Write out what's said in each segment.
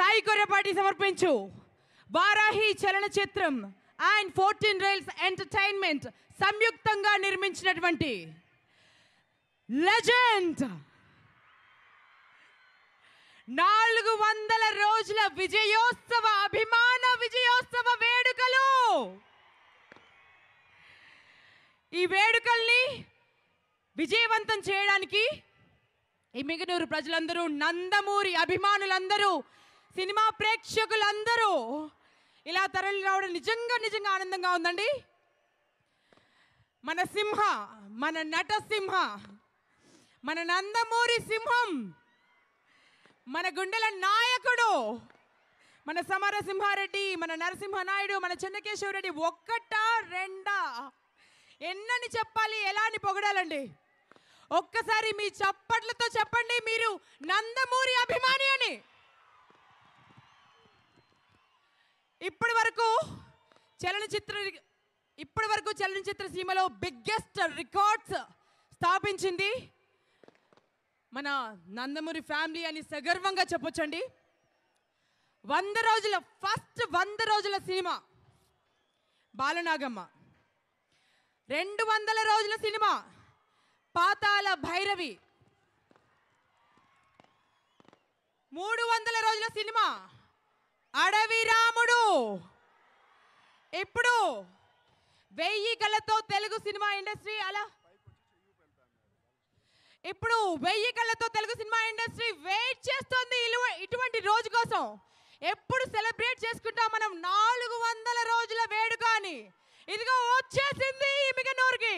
Sai Korapati Varahi, Vaaraahi Chalana Chitram and 14 Rails Entertainment samyuktanga nirminchinatuvanti legend 400 రోజుల విజయోత్సవ అభిమాన విజయోత్సవ వేడుకలు ఈ వేడుకల్ని విజయవంతం చేయడానికి ఈ మిగనూరు ప్రజలందరూ నందమూరి అభిమానులందరూ సినిమా ప్రేక్షకులందరూ ఇలా తరలి రావడం నిజంగా నిజంగా ఆనందంగా ఉందండి మన సింహ మన నటసింహ మన నందమూరి సింహం మన గుండెల నాయకుడు మన సమరసింహారెడ్డి మన నరసింహ నాయుడు మన చెన్నకేశవ రెడ్డి ఒక్కటా రెండా ఎన్నని చెప్పాలి ఎలాని పొగడాలండి ఒక్కసారి మీ చప్పట్లతో చెప్పండి మీరు నందమూరి అభిమాని అని ఇప్పటి వరకు చలనచిత్ర సీమలో బిగ్గెస్ట్ రికార్డ్స్ స్థాపించింది మన నందమూరి ఫ్యామిలీ అని సగర్వంగా చెప్పొచ్చండి 100 రోజుల ఫస్ట్ 100 రోజుల సినిమా బాలనాగమ్మ 200 రోజుల సినిమా పాతాళ భైరవి 300 రోజుల సినిమా అడవి రాముడు ఇప్పుడు 1000 కళ్ళతో తెలుగు సినిమా ఇండస్ట్రీ అలా ఇప్పుడు 1000 కళ్ళతో తెలుగు సినిమా ఇండస్ట్రీ వెయిట్ చేస్తుంది ఇటువంటి రోజు కోసం ఎప్పుడు సెలబ్రేట్ చేసుకుంటాం మనం 400 రోజుల వేడుక అని ఇదిగో వచ్చేసింది మిగనూరుకి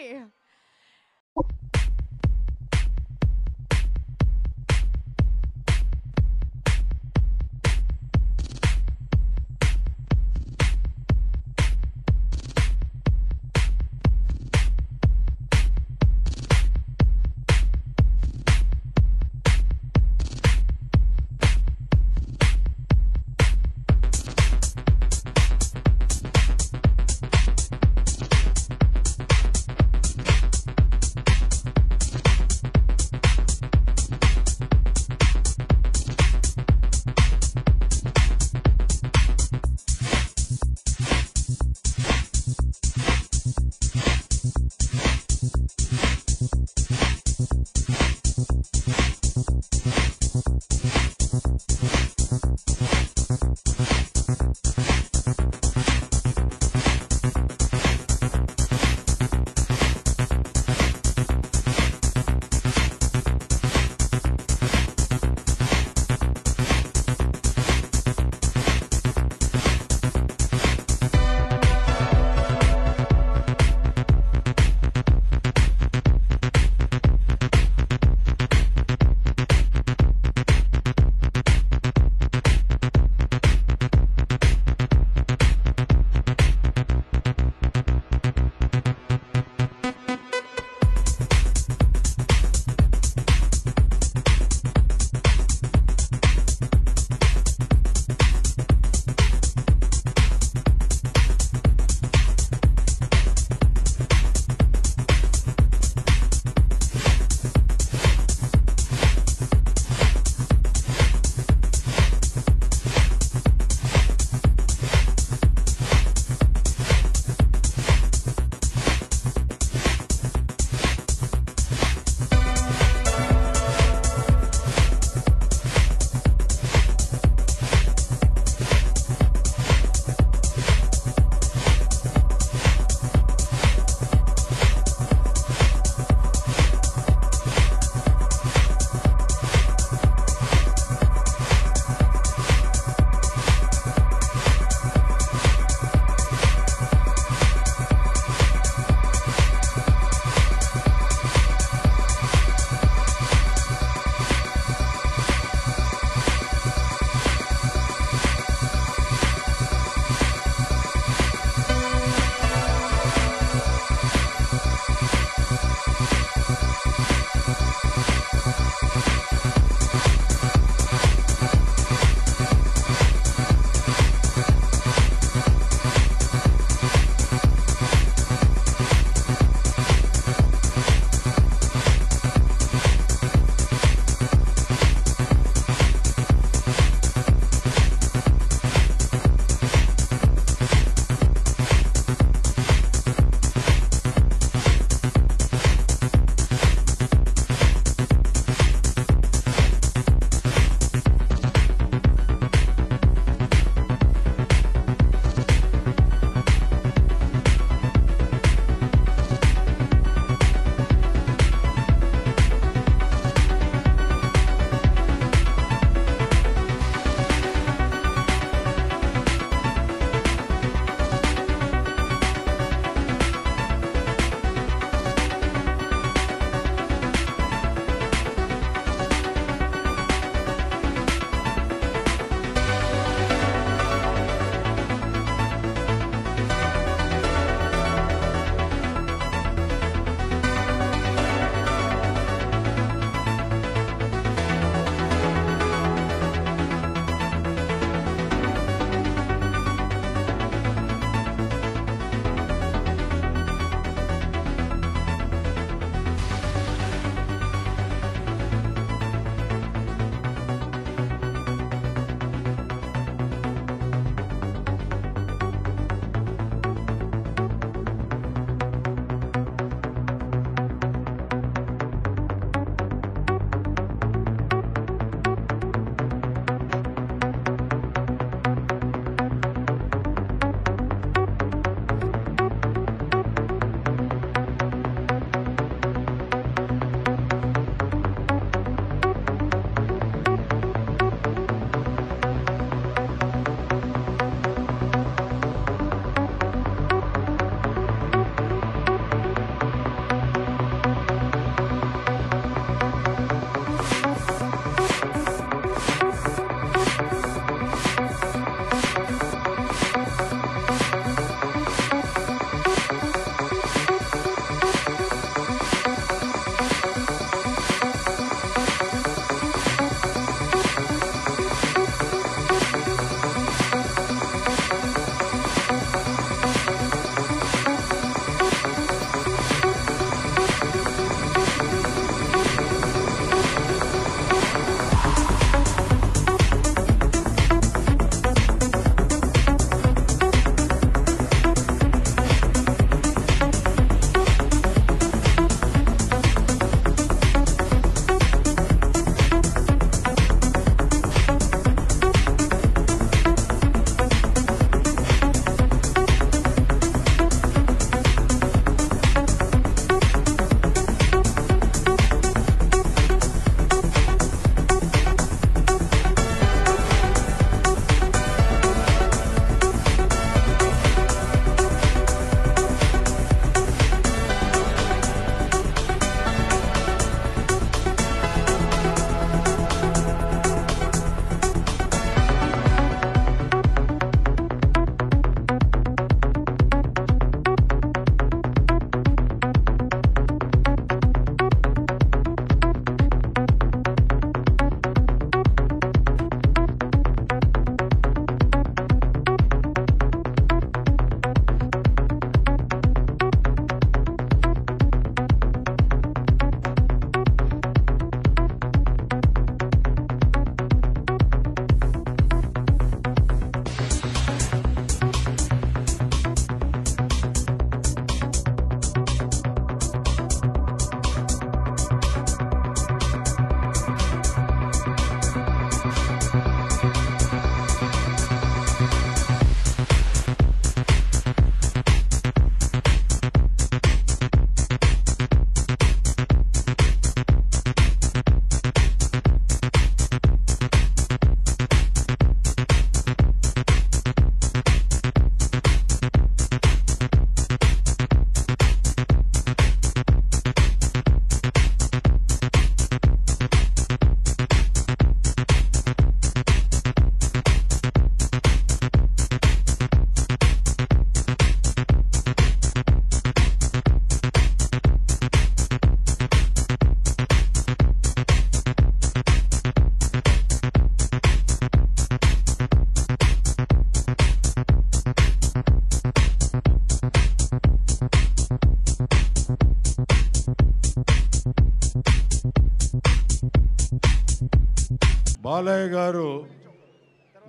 బాలయ్య గారు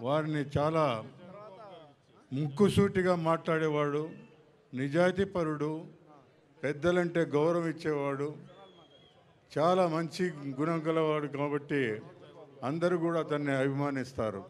వారిని చాలా ముక్కుసూటిగా మాట్లాడేవాడు, నిజాయితీపరుడు, పెద్దలంటే గౌరవం ఇచ్చేవాడు, చాలా మంచి గుణం గలవాడు. కాబట్టి అందరూ కూడా అతన్ని అభిమానిస్తారు.